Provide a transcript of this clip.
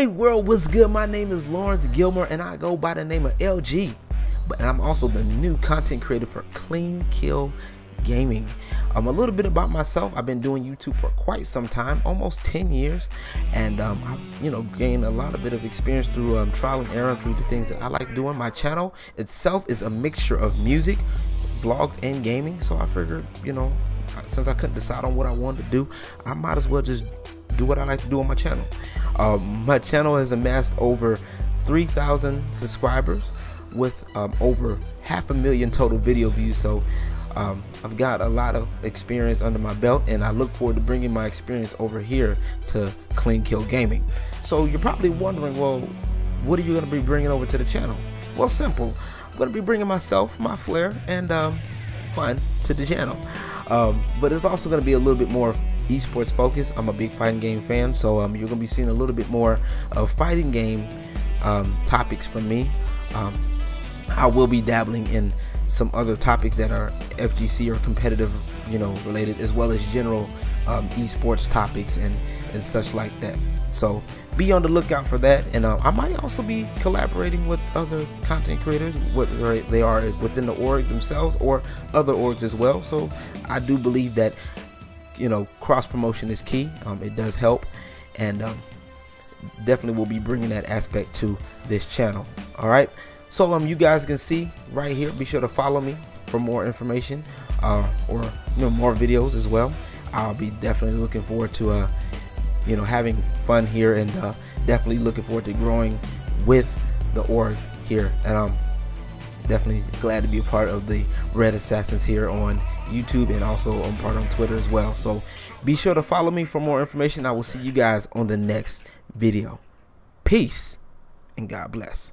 Hey world, what's good? My name is Lawrence Gilmer and I go by the name of LG, but I'm also the new content creator for Clean Kill Gaming. A little bit about myself. I've been doing YouTube for quite some time, almost 10 years, and I've gained a lot of experience through trial and error through the things that I like doing. My channel itself is a mixture of music, vlogs, and gaming, so I figured, since I couldn't decide on what I wanted to do, I might as well just do what I like to do on my channel. My channel has amassed over 3,000 subscribers with over 500,000 total video views, so I've got a lot of experience under my belt, and I look forward to bringing my experience over here to Clean Kill Gaming. So you're probably wondering, well, what are you going to be bringing over to the channel? Well, simple. I'm going to be bringing myself, my flair, and fun to the channel, but it's also going to be a little bit more esports focus. I'm a big fighting game fan, so you're gonna be seeing a little bit more of fighting game topics from me. I will be dabbling in some other topics that are FGC or competitive, related, as well as general esports topics and such like that. So be on the lookout for that, and I might also be collaborating with other content creators, whether they are within the org themselves or other orgs as well. So I do believe that cross promotion is key. It does help, and definitely will be bringing that aspect to this channel. All right, so you guys can see right here, be sure to follow me for more information, or more videos as well. I'll be definitely looking forward to having fun here, and definitely looking forward to growing with the org here, and I'm definitely glad to be a part of the Red Assassins here on YouTube, and also I'm part on Twitter as well. So be sure to follow me for more information. I will see you guys on the next video. Peace and God bless.